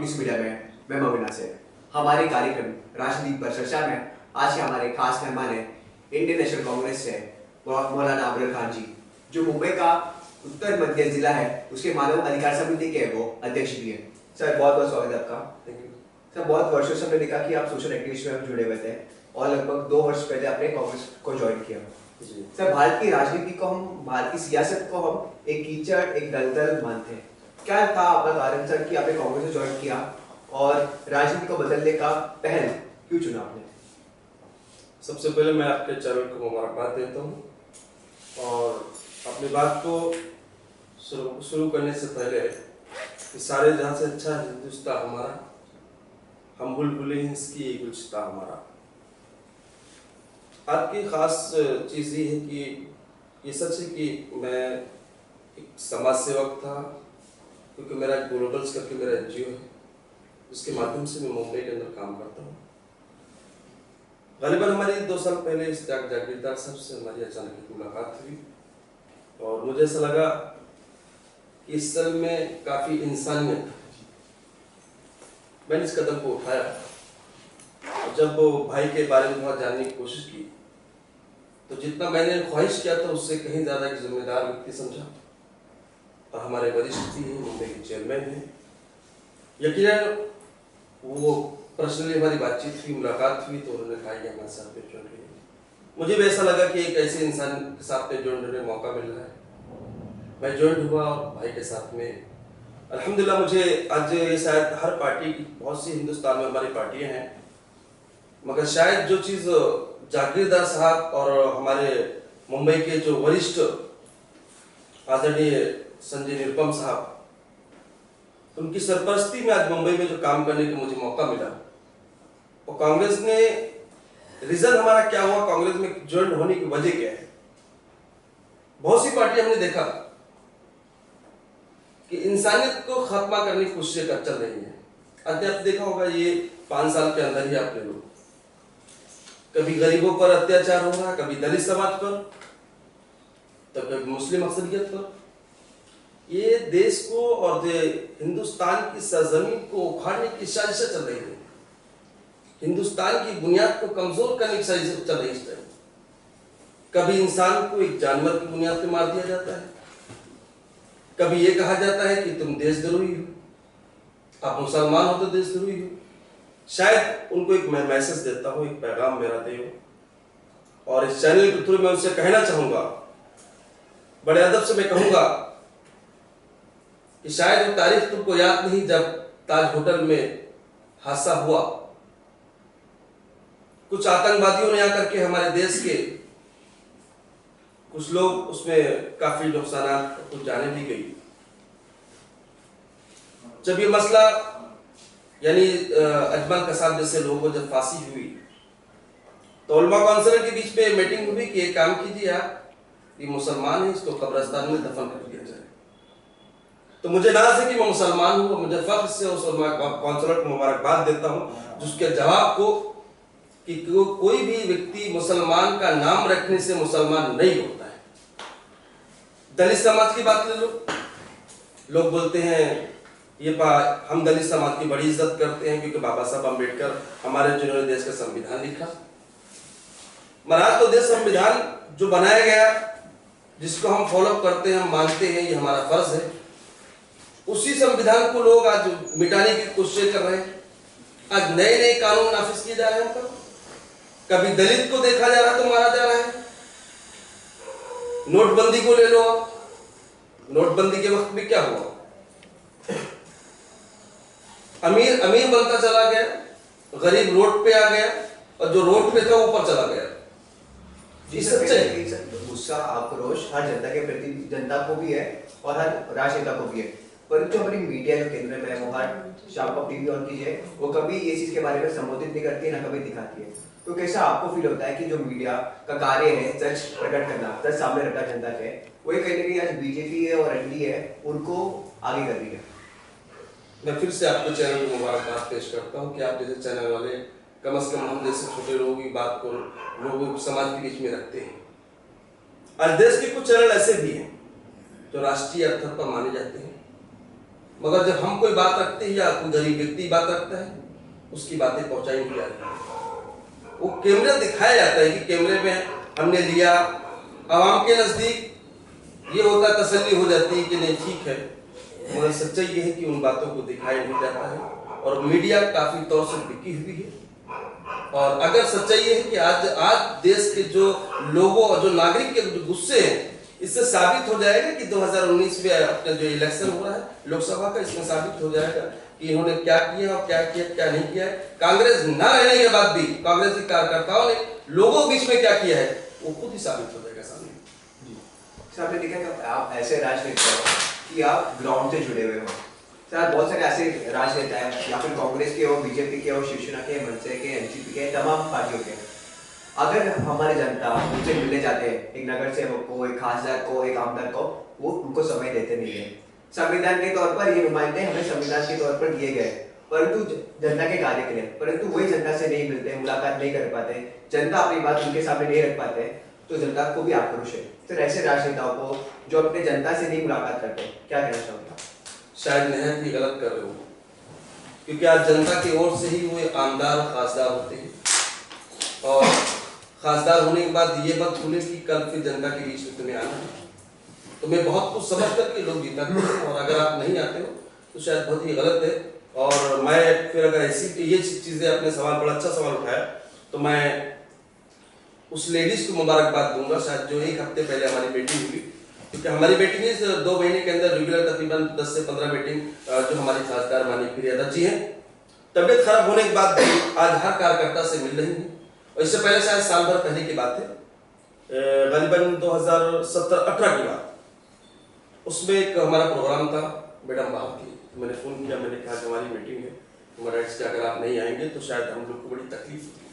Click news media में मैं मौलाना से हमारे कार्यक्रम राजनीति पर चर्चा में आज के हमारे खास मेहमान हैं इंडियन नेशनल कांग्रेस से मौलाना अबरार खान जी, जो मुंबई का उत्तर मध्य जिला है उसके मानव अधिकार समिति के वो अध्यक्ष भी हैं। सर बहुत बहुत स्वागत है आपका। Thank you sir. बहुत वर्षों से हमने देखा कि आप सोशल एक्टिविस्ट में जुड़े हुए थे और लगभग 2 वर्ष पहले आपने कांग्रेस को ज्वाइन किया। सर भारत की राजनीति को हम, भारत की सियासत को हम एक कीचड़, एक दलदल मानते हैं। क्या था आपका कारण सर कि आपने कांग्रेस से ज्वाइन किया और राजनीति को बदलने का पहल क्यों चुना आपने? सबसे पहले मैं आपके चैनल को मुबारकबाद देता हूँ और अपनी बात को शुरू करने से पहले कि सारे जहाँ से अच्छा हिंदुस्तान हमारा, हम बुलबुले हिंस की गुलस्तां हमारा। आपकी खास चीज़ ये है कि ये सच है कि मैं एक समाज सेवक था, क्योंकि मेरा ग्लोबल्स करके मेरा NGO है, उसके माध्यम से मैं मुंबई के अंदर काम करता हूँ। गरीबन हमारी 2 साल पहले इस जागीरदार साहब से हमारी अचानक मुलाकात हुई और मुझे ऐसा लगा कि इस सल में काफ़ी इंसानियत है। मैंने इस कदम को उठाया और जब वो भाई के बारे में थोड़ा जानने की कोशिश की तो जितना मैंने ख्वाहिश किया था उससे कहीं ज़्यादा एक जिम्मेदार व्यक्ति समझा। और हमारे वरिष्ठ जी हैं, मुंबई के चेयरमैन हैं, यकीनन वो पर्सनली हमारी बातचीत हुई, मुलाकात हुई तो उन्होंने कहा कि हमारे साथ पे जुड़ रही है। मुझे भी ऐसा लगा कि एक ऐसे इंसान के साथ पे जुड़ने में मौका मिल रहा है। मैं ज्वाइन हुआ भाई के साथ में। अल्हम्दुलिल्लाह मुझे आज ये शायद हर पार्टी की, बहुत सी हिंदुस्तान में हमारी पार्टियाँ हैं, मगर शायद जो चीज़ जागीरदार साहब और हमारे मुंबई के जो वरिष्ठ आदरणीय संजय निरुपम साहब, उनकी सरपरस्ती में आज मुंबई में जो काम करने का मुझे मौका मिला और कांग्रेस ने रीजन हमारा क्या हुआ, कांग्रेस में ज्वाइन होने की वजह क्या है। बहुत सी पार्टी हमने देखा कि इंसानियत को खत्मा करने की कोशिश कर चल रही है। अत्याचार देखा होगा ये 5 साल के अंदर ही आपने लोग, कभी गरीबों पर अत्याचार हो रहा, कभी दलित समाज पर, तो कभी मुस्लिम अक्सरियत पर। ये देश को और हिंदुस्तान की सरजमीन को उखाड़ने की साजिशें चल रही है, हिंदुस्तान की बुनियाद को कमजोर करने की साजिशें चल रही है। कभी इंसान को एक जानवर की बुनियाद पे मार दिया जाता है, कभी ये कहा जाता है कि तुम देशद्रोही हो, आप मुसलमान हो तो देशद्रोही हो। शायद उनको एक मैं मैसेज देता हूँ, एक पैगाम मेरा दे हो। और इस चैनल के थ्रू मैं उनसे कहना चाहूँगा, बड़े अदब से मैं कहूँगा कि शायद वो तारीख तुमको याद नहीं जब ताज होटल में हादसा हुआ, कुछ आतंकवादियों ने आकर के हमारे देश के कुछ लोग, उसमें काफी नुकसान, कुछ जाने भी गई। जब ये मसला यानी अजमल कसाब जैसे लोगों को जब फांसी हुई तो उलमा काउंसिल के बीच में मीटिंग हुई कि एक काम कीजिए आप, ये मुसलमान है इसको कब्रिस्तान में दफन कर दिया जाए। तो मुझे नाज है कि मैं मुसलमान हूँ, मुझे फख्र से उस कॉन्सुलेट को मुबारकबाद देता हूँ जिसके जवाब को कि कोई भी व्यक्ति मुसलमान का नाम रखने से मुसलमान नहीं होता है। दलित समाज की बात ले लो, लोग बोलते हैं ये हम दलित समाज की बड़ी इज्जत करते हैं क्योंकि बाबा साहब अम्बेडकर हमारे, जिन्होंने देश का संविधान लिखा। महाराज तो देश संविधान जो बनाया गया, जिसको हम फॉलो करते हैं, हम मानते हैं, ये हमारा फर्ज है। उसी संविधान को लोग आज मिटाने की कोशिश कर रहे हैं। आज नए नए कानून नाफिज किए जा रहे हैं। कभी दलित को देखा जा रहा है तो मारा जा रहा है। नोटबंदी को ले लो, नोटबंदी के वक्त में क्या हुआ, अमीर अमीर बनता चला गया, गरीब रोड पे आ गया और जो रोड पे था वो ऊपर चला गया। जी सच्चाई, गुस्सा, आक्रोश हर जनता के प्रति, जनता को भी है और हर राजनेता को भी है, परंतु हमारी मीडिया के केंद्र में है। हर शाम को टीवी ऑन कीजिए, वो कभी ये चीज के बारे में संबोधित नहीं करती है, ना कभी दिखाती है। तो कैसा आपको फील होता है कि जो मीडिया का कार्य है सच प्रकट करना, सच सामने रखना जनता के, वही कहीं ना कहीं आज बीजेपी है और एनडीए है उनको आगे कर रही है। मैं फिर से आपको चैनल को मुबारकबाद पेश करता हूँ कि आप जैसे चैनल वाले कम अज कम हम जैसे छोटे लोगों की बात को लोगों समाज के बीच में रखते हैं। आज देश के कुछ चैनल ऐसे भी हैं जो राष्ट्रीय स्तर पर माने जाते हैं, मगर जब हम कोई बात रखते हैं या कोई गरीब व्यक्ति बात रखता है उसकी बातें पहुंचाई नहीं जाती, वो कैमरा दिखाया जाता है कि कैमरे में हमने लिया। आवाम के नज़दीक ये होता, तसल्ली हो जाती है कि नहीं ठीक है, मगर सच्चाई ये है कि उन बातों को दिखाया नहीं जाता है और मीडिया काफ़ी तौर से बिकी हुई है। और अगर सच्चाई ये है कि आज देश के जो लोगों और जो नागरिक के जो गुस्से हैं, इससे साबित हो जाएगा कि 2019 में अपना जो इलेक्शन हो रहा है लोकसभा का, इसमें साबित हो जाएगा कि इन्होंने क्या किया और क्या किया क्या नहीं किया है। कांग्रेस ना रहने के बाद भी कांग्रेस के कार्यकर्ताओं ने लोगों के बीच में क्या किया है वो खुद ही साबित हो जाएगा सामने जी। साहब ने देखा कि आप ऐसे राजनेता हो कि आप ग्राउंड से जुड़े हुए हो। सर बहुत सारे ऐसे राजनेता है या फिर कांग्रेस के हो, बीजेपी के हो, शिवसेना के, मनसे के, एनसीपी के, तमाम पार्टियों के। अगर हमारे जनता उनसे मिलने जाते हैं, एक नगर सेवक को, एक खासदार को, एक आमदार को, वो उनको समय देते नहीं है। संविधान के तौर पर ये नुमाइंदे हमें संविधान के तौर पर दिए गए, परंतु जनता के कार्य के लिए, परंतु वही जनता से नहीं मिलते, मुलाकात नहीं कर पाते, जनता अपनी बात उनके सामने नहीं रख पाते, तो जनता को भी आक्रोश है। सर ऐसे राजनेताओं को जो अपने जनता से नहीं मुलाकात करते, क्या कहना चाहूँगा? शायद नहर भी गलत कर रहे हो, क्योंकि आज जनता की ओर से ही वो आमदार खासदार होते हैं और खासदार होने के बाद ये बात खुले कि कल फिर जनता के बीच में तुम्हें आना है, तो मैं बहुत कुछ समझ करके लोग जीता हूँ। और अगर आप नहीं आते हो तो शायद बहुत ही गलत है। और मैं फिर अगर ऐसी ये चीज़ें, अपने सवाल बड़ा अच्छा सवाल उठाया, तो मैं उस लेडीज़ को मुबारकबाद दूंगा शायद जो एक हफ्ते पहले हमारी मीटिंग हुई, क्योंकि हमारी मीटिंग है 2 महीने के अंदर रेगुलर तकरीबन 10 से 15 मीटिंग जो हमारी खासदार माननीय प्रियंका जी हैं, तबीयत खराब होने के बाद भी आज हर कार्यकर्ता से मिल रही है। इससे पहले शायद साल भर पहले की बात है, गरीबन 2017-18 की बात, उसमें एक हमारा प्रोग्राम था, मैडम बात की तो मैंने फ़ोन किया, मैंने कहा कि हमारी मीटिंग है, हमारा इसके अगर आप नहीं आएंगे तो शायद हम लोग को बड़ी तकलीफ होगी।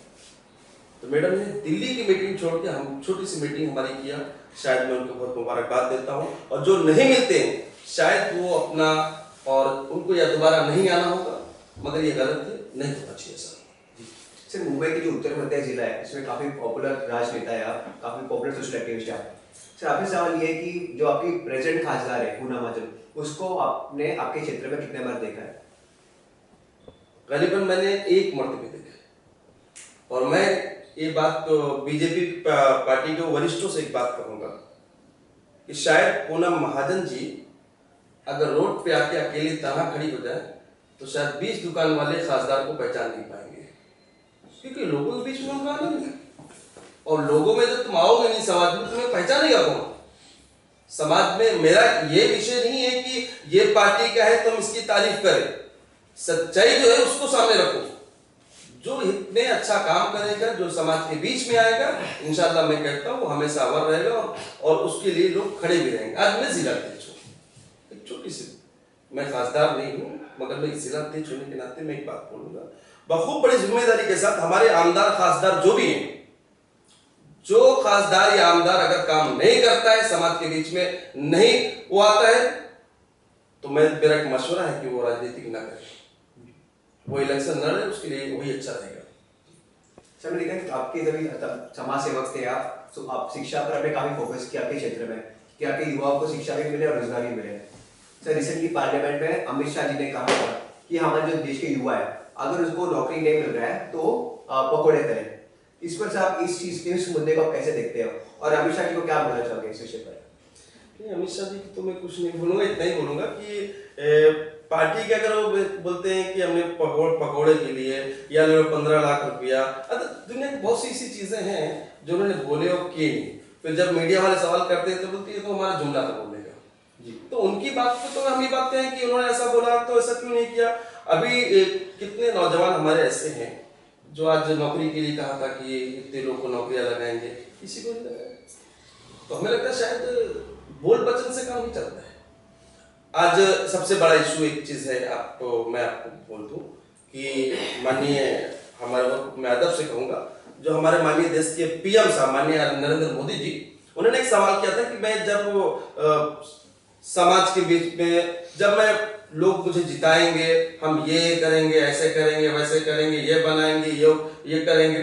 तो मैडम ने दिल्ली की मीटिंग छोड़ के हम छोटी सी मीटिंग हमारी किया, शायद मैं उनको बहुत मुबारकबाद देता हूँ। और जो नहीं मिलते शायद वो अपना, और उनको या दोबारा नहीं आना होगा, मगर ये गलत है, नहीं होना चाहिए। सर सर मुंबई के जो उत्तर मध्य जिला है इसमें काफ़ी पॉपुलर राजनेता है, काफ़ी पॉपुलर सोशल एक्टिविस्ट है। सर आपसे सवाल ये है कि जो आपकी प्रेजेंट खासदार है पूनम महाजन, उसको आपने आपके क्षेत्र में कितने बार देखा है? करीबन मैंने एक मर्तबे देखा। और मैं ये बात तो बीजेपी पार्टी के वरिष्ठों से एक बात कहूँगा कि शायद पूनम महाजन जी अगर रोड पर आके अकेले तनहा खड़ी हो जाए तो शायद 20 दुकान वाले खासदार को पहचान नहीं पाएंगे, क्योंकि लोगों के बीच में उनका आनंद है। और लोगों में जब तुम आओगे नहीं, समाज में तुम्हें पहचानेगा कौन? समाज में मेरा ये विषय नहीं है कि ये पार्टी का है तुम इसकी तारीफ करें, सच्चाई जो है उसको सामने रखो। जो हित में अच्छा काम करेगा, जो समाज के बीच में आएगा, इंशाल्लाह मैं कहता हूँ वो हमेशा अवर रहेगा और उसके लिए लोग खड़े भी रहेंगे। आज मैं जिला अध्यक्ष हूँ, एक छोटी सी, मैं खासदार नहीं हूँ, मगर मैं जिला अध्यक्ष होने के नाते मैं एक बात बोलूँगा, बखूब बड़ी जिम्मेदारी के साथ हमारे आमदार खासदार जो भी हैं, जो खासदार या आमदार अगर काम नहीं करता है, समाज के बीच में नहीं वो आता है, तो मेरा एक मशवरा है कि वो राजनीति ना करे, वो इलेक्शन न रहे, उसके लिए वही अच्छा रहेगा। सर मैंने देखा कि आपके जब समाज सेवक थे आप, तो आप शिक्षा पर आपने काफी फोकस किया आपके क्षेत्र में कि आपके युवाओं को शिक्षा भी मिले और रोजगार भी मिले। सर रिसेंटली पार्लियामेंट में अमित शाह जी ने कहा था कि हमारे जो देश के युवा है अगर उसको नौकरी नहीं मिल रहा है तो पकौड़े करें। इस पर साहब इस चीज के, इस मुद्दे को आप कैसे देखते हो और अमित शाह जी को क्या बोलना चाहोगे इस विषय पर? नहीं, अमित शाह जी तो मैं कुछ नहीं बोलूँगा, इतना ही बोलूँगा कि पार्टी के अगर वो बोलते हैं कि हमने पकौड़े के लिए या 15 लाख रुपया, दुनिया की बहुत सी ऐसी चीज़ें हैं जो उन्होंने बोले और किए नहीं। फिर जब मीडिया वाले सवाल करते हैं तो बोलते हैं तो हमारा जुमला था बोलने का, तो उनकी बात पर तो हम ये बातें हैं कि उन्होंने ऐसा बोला तो ऐसा क्यों नहीं किया। अभी कितने नौजवान हमारे ऐसे हैं जो आज नौकरी के लिए कहा था कि इतने लोग को नौकरियां लगाएंगे, किसी को नहीं लगाया। तो हमें लगता है शायद बोल बचन से काम नहीं चलता है। आज सबसे बड़ा इशू एक चीज़ है, आपको मैं आपको बोल दूँ कि माननीय हमारे, मैं अदब से कहूँगा, जो हमारे माननीय देश के PM साहब माननीय नरेंद्र मोदी जी, उन्होंने एक सवाल किया था कि मैं जब समाज के बीच में जब मैं लोग मुझे जिताएंगे, हम ये करेंगे, ऐसे करेंगे, वैसे करेंगे, ये बनाएंगे, ये करेंगे,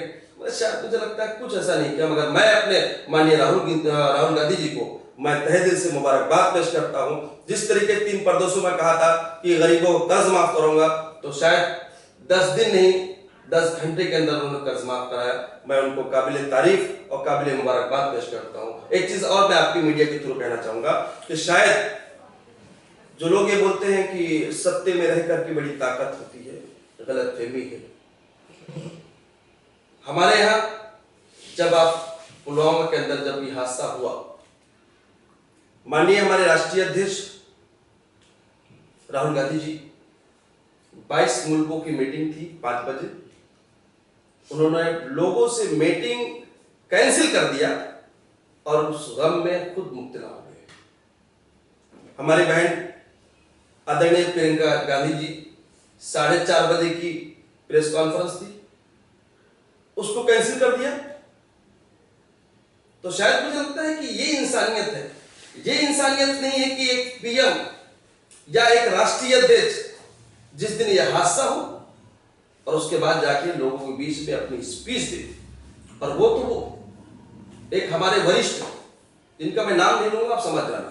शायद मुझे लगता है कुछ ऐसा नहीं किया। मगर मैं अपने माननीय राहुल गांधी जी को मैं तहे दिल से मुबारकबाद पेश करता हूं। जिस तरीके 3 परदेशों में कहा था कि गरीबों को कर्ज माफ करूंगा, तो शायद 10 घंटे के अंदर उन्होंने कर्ज माफ कराया। मैं उनको काबिले तारीफ और काबिले मुबारकबाद पेश करता हूँ। एक चीज और मैं आपकी मीडिया के थ्रू कहना चाहूंगा कि शायद जो लोग ये बोलते हैं कि सत्य में रह कर की बड़ी ताकत होती है, गलतफहमी है। हमारे यहाँ जब आप पुलवामा के अंदर जब यह हादसा हुआ, माननीय हमारे राष्ट्रीय अध्यक्ष राहुल गांधी जी 22 मुल्कों की मीटिंग थी 5 बजे, उन्होंने लोगों से मीटिंग कैंसिल कर दिया और उस गम में खुद मुब्तला हो गए। हमारी बहन आदरणीय प्रियंका गांधी जी 4:30 बजे की प्रेस कॉन्फ्रेंस थी, उसको कैंसिल कर दिया। तो शायद मुझे लगता है कि ये इंसानियत है। ये इंसानियत नहीं है कि एक पीएम या एक राष्ट्रीय अध्यक्ष जिस दिन यह हादसा हो और उसके बाद जाके लोगों के बीच में अपनी स्पीच दे। और वो तो वो एक हमारे वरिष्ठ जिनका मैं नाम नहीं लूंगा, आप समझ जाना,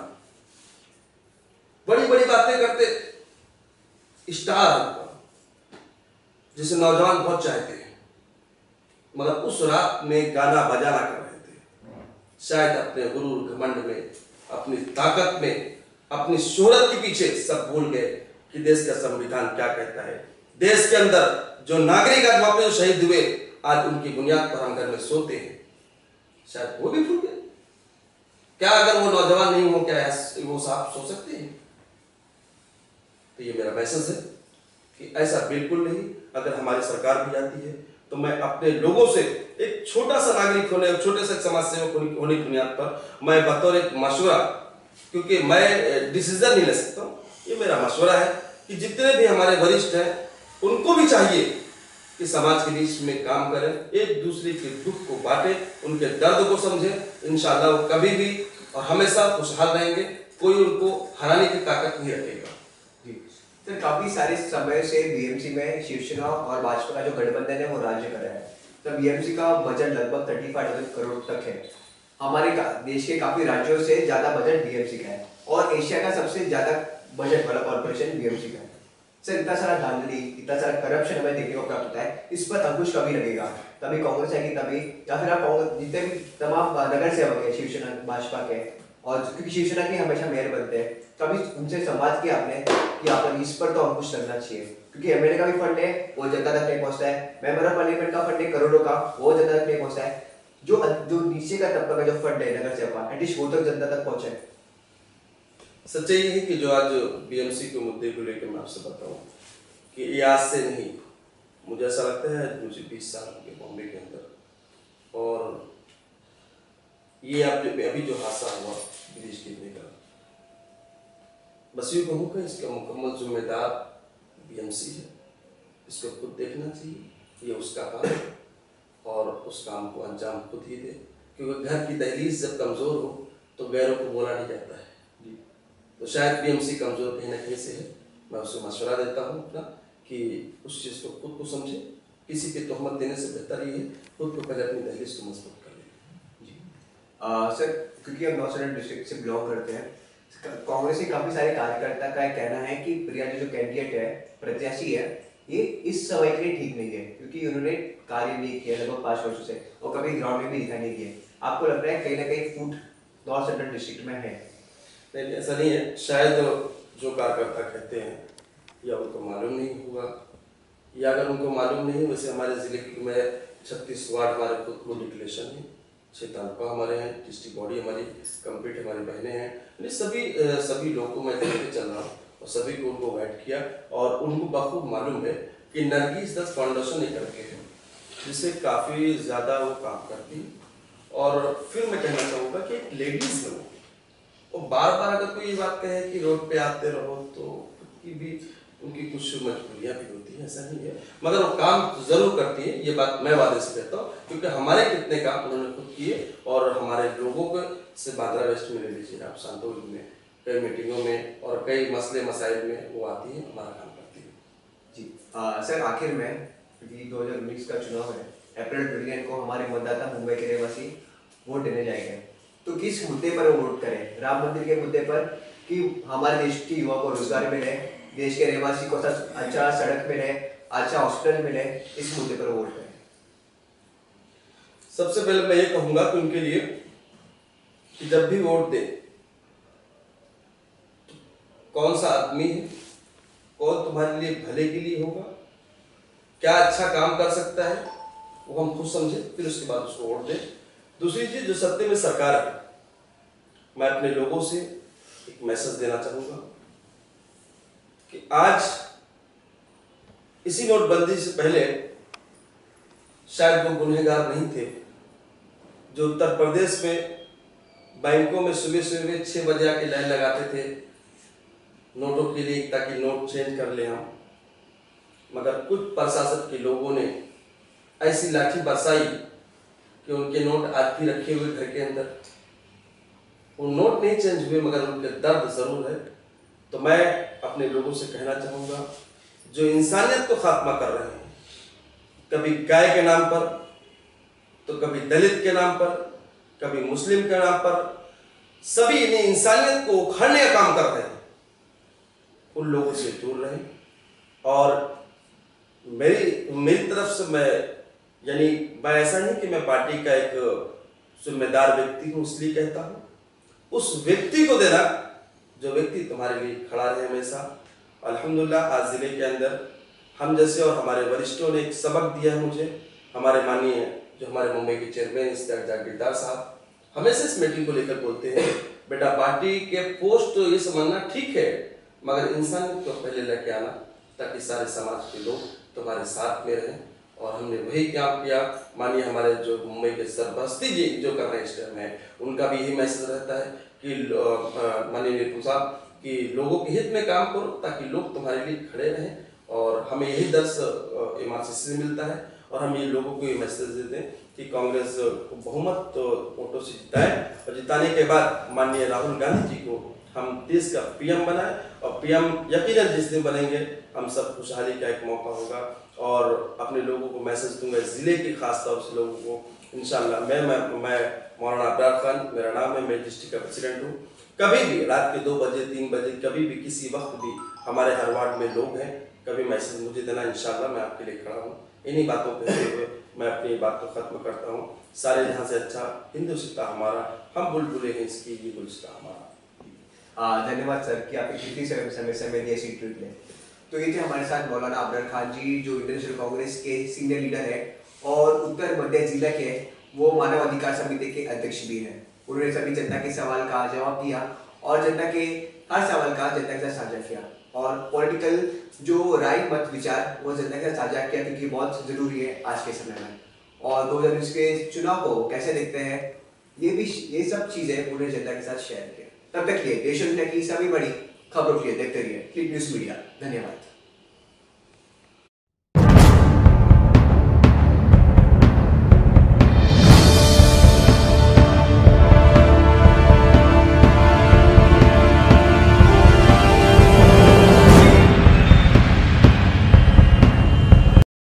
बड़ी बड़ी बातें करते, स्टार जिसे नौजवान बहुत चाहते हैं, मगर उस रात में गाना बजाना कर रहे थे। शायद अपने गुरूर घमंड में, अपनी ताकत में, अपनी शोहरत के पीछे सब भूल गए कि देश का संविधान क्या कहता है। देश के अंदर जो नागरिक आज वापस शहीद हुए, आज उनकी बुनियाद पर हम घर में सोते हैं। शायद वो भी भूल गए। क्या अगर वो नौजवान नहीं हो, क्या वो साहब सो सकते हैं? तो ये मेरा मैसेज है कि ऐसा बिल्कुल नहीं। अगर हमारी सरकार भी आती है तो मैं अपने लोगों से एक छोटा सा नागरिक होने, एक छोटे से समाज सेवक होने की बुनियाद पर मैं बतौर एक मशवरा, क्योंकि मैं डिसीजन नहीं ले सकता हूँ, ये मेरा मशवरा है कि जितने भी हमारे वरिष्ठ हैं उनको भी चाहिए कि समाज के बीच में काम करें, एक दूसरे के दुख को बांटे, उनके दर्द को समझें। इंशाल्लाह वो कभी भी और हमेशा खुशहाल रहेंगे, कोई उनको हराने की ताकत नहीं रखेगा। सर, काफी सारे समय से बीएमसी में शिवसेना और भाजपा का जो गठबंधन है वो राज्य कर रहा है। तो बीएमसी का बजट लगभग 35,000 करोड़ तक है। हमारे देश के काफी राज्यों से ज्यादा बजट बीएमसी का है और एशिया का सबसे ज्यादा बजट वाला कॉर्पोरेशन बीएमसी का है। सर, इतना सारा धांधली, इतना सारा करप्शन हमें देखने को प्राप्त होता है, इस पर अंकुश कभी लगेगा? तभी कांग्रेस आएगी, तभी या फिर आप जितने भी तमाम नगर सेवक है शिवसेना भाजपा के, और क्योंकि शिवसेना के हमेशा मेयर बनते हैं, तभी उनसे संवाद किया आपने कि आपको इस पर तो अंकुश लगना चाहिए, क्योंकि एमएलए का भी फंड है वो जनता तक नहीं पहुंचता है, मेंबर ऑफ पार्लियामेंट का फंड है करोड़ों का वो जनता तक नहीं पहुंचता है, जो नीचे का तबका का जो फंड है नगर सेवका एटलीस्ट वो तक जनता तक पहुंचे। सच्चाई ये है कि जो आज बीएमसी के मुद्दे को लेकर मैं आपसे बताऊँ कि ये आज से नहीं, मुझे ऐसा लगता है मुझे 20 साल के बॉम्बे के अंदर, और ये आपने अभी जो हादसा हुआ विदेश गिरने का, बस ये कहूँ कि इसका मुकम्मल जिम्मेदार बीएमसी है। इसको खुद देखना चाहिए, ये उसका काम है और उस काम को अंजाम खुद ही दे, क्योंकि घर की दहलीज जब कमज़ोर हो तो गैरों को बोला नहीं जाता है। तो शायद बीएमसी कमज़ोर कहीं ना कहीं से है। मैं उसको मशवरा देता हूँ अपना कि उस चीज़ को खुद को समझे। किसी की तोहमत देने से बेहतर ये है खुद को पहले अपनी दहलीज को मजबूत कर ले। जी सर, क्योंकि हम नॉर्थ ईस्ट डिस्ट्रिक्ट से बिलोंग करते हैं, कांग्रेस के काफी सारे कार्यकर्ता का कहना है कि प्रिया जी जो कैंडिडेट है, प्रत्याशी है, ये इस समय के लिए ठीक नहीं है, क्योंकि उन्होंने कार्य नहीं किया लगभग 5 वर्षों से और कभी ग्राउंड में भी दिखाई नहीं दिया। आपको लग रहा है कहीं ना कहीं फूट नॉर्थ सेंट्रल डिस्ट्रिक्ट में है? नहीं, ऐसा नहीं है। शायद जो कार्यकर्ता कहते हैं या उनको मालूम नहीं हुआ, या अगर उनको मालूम नहीं, वैसे हमारे जिले में 36 वार्ड हमारे खुद को डिक्लेरेशन है, 6 तालुका हमारे हैं, डिस्ट्रिक्ट बॉडी हमारी कंप्लीट, हमारी बहनें हैं, सभी लोगों को मैं देखते चल रहा हूँ और सभी को उनको गाइड किया। और उनको बखूब मालूम है कि नरगिस 10 फाउंडेशन एक करके है जिससे काफ़ी ज़्यादा वो काम करती। और फिर मैं कहना चाहूँगा कि एक लेडीज़ है वो बार बार अगर कोई ये बात कहे कि रोड पर आते रहो, तो भी उनकी कुछ मजबूरियाँ भी होती हैं, ऐसा नहीं है, मगर वो काम जरूर करती है। ये बात मैं वादे से कहता हूँ, क्योंकि हमारे कितने काम उन्होंने खुद किए और हमारे लोगों को से बांद्रा वेस्ट में ले लीजिए आप, सांतोल में कई मीटिंगों में और कई मसले मसाइल में वो आती है, हमारा काम करती है। जी सर, आखिर में 2019 का चुनाव है, अप्रैल 2 को हमारे मतदाता मुंबई के रहवासी वोट देने जाएंगे, तो किस मुद्दे पर वो वोट करें, राम मंदिर के मुद्दे पर कि हमारे देश की युवा को रोजगार मिले, देश के रहवासी को अच्छा सड़क मिले, अच्छा हॉस्पिटल मिले, इस मुद्दे पर वोट करें। सबसे पहले मैं ये कहूंगा कि उनके लिए कि जब भी वोट दे कौन सा आदमी है, कौन तुम्हारे लिए भले के लिए होगा, क्या अच्छा काम कर सकता है, वो हम खुद समझे फिर उसके बाद उसको वोट दें। दूसरी चीज जो सत्ते में सरकार है, मैं अपने लोगों से एक मैसेज देना चाहूंगा कि आज इसी नोटबंदी से पहले शायद वो गुनहगार नहीं थे जो उत्तर प्रदेश में बैंकों में सुबह सुबह 6 बजे आके लाइन लगाते थे नोटों के लिए ताकि नोट चेंज कर ले हम, मगर कुछ प्रशासक के लोगों ने ऐसी लाठी बरसाई कि उनके नोट आज भी रखे हुए घर के अंदर, वो नोट नहीं चेंज हुए मगर उनके दर्द जरूर है। तो मैं अपने लोगों से कहना चाहूँगा जो इंसानियत को खात्मा कर रहे हैं, कभी गाय के नाम पर, तो कभी दलित के नाम पर, कभी मुस्लिम के नाम पर, सभी इन्हें इंसानियत को उखाड़ने का काम करते हैं, उन लोगों से दूर रहें। और मेरी तरफ से मैं यानी मैं ऐसा नहीं कि मैं पार्टी का एक जिम्मेदार व्यक्ति हूँ इसलिए कहता हूँ, उस व्यक्ति को देना जो व्यक्ति तुम्हारे लिए खड़ा रहे हमेशा। अल्हम्दुलिल्लाह आज जिले के अंदर हम जैसे और हमारे वरिष्ठों ने एक सबक दिया है मुझे, हमारे माननीय जो हमारे मुंबई के चेयरमैन इंस्पेक्टर जागीरदार साहब हमेशा इस मीटिंग को लेकर बोलते हैं, बेटा पार्टी के पोस्ट तो ये समझना ठीक है मगर इंसान को पहले लेके आना ताकि सारे समाज के लोग तुम्हारे साथ में रहें। और हमने वही काम किया, मानिए हमारे जो मुंबई के सरबस्ती जी जो कर रहे हैं इस टाइम है, उनका भी यही मैसेज रहता है कि माननीय साहब कि लोगों के हित में काम करो ताकि लोग तुम्हारे लिए खड़े रहें। और हमें यही दर्श एमआरसी से मिलता है और हम ये लोगों को ये मैसेज देते हैं कि कांग्रेस को बहुमत वोटों से जिताए और जिताने के बाद माननीय राहुल गांधी जी को हम देश का पीएम बनाए और पीएम यकीनन जिस दिन बनेंगे हम सब खुशहाली का एक मौका होगा। और अपने लोगों को मैसेज दूंगा ज़िले के खासतौर से लोगों को, इंशाल्लाह मैं मौलाना अबरार खान मेरा नाम है, मैं डिस्ट्रिक्ट का प्रेसिडेंट हूँ। कभी भी रात के 2 बजे 3 बजे कभी भी किसी वक्त भी हमारे हर वार्ड में लोग हैं, कभी मैसेज मुझे देना, इंशाल्लाह मैं आपके लिए खड़ा हूँ। इन्हीं बातों को कहते हुए मैं अपनी बात को खत्म करता हूँ। सारे जहाँ से अच्छा हिंदुस्तां हमारा, हम बुलबुले हैं इसकी ये गुलस्तां हमारा। धन्यवाद सर कि आपने कितनी समय दी ऐसी ट्वीट में। तो ये थे हमारे साथ मौलाना अबरार खान जी जो इंटरनेशनल कांग्रेस के सीनियर लीडर है और उत्तर मध्य जिला के वो मानव अधिकार समिति के अध्यक्ष भी हैं। उन्होंने सभी जनता के सवाल का जवाब दिया और जनता के हर सवाल का जनता के साथ साझा किया और पॉलिटिकल जो राय मत विचार वो जनता के साथ साझा किया क्योंकि बहुत जरूरी है आज के समय में। और 2019 के चुनाव को कैसे देखते हैं ये सब चीजें पूरे जनता के साथ शेयर किया। तब तक लिए देश दुनिया की सभी बड़ी खबरों के लिए देखते रहिए क्लिक न्यूज मीडिया। धन्यवाद।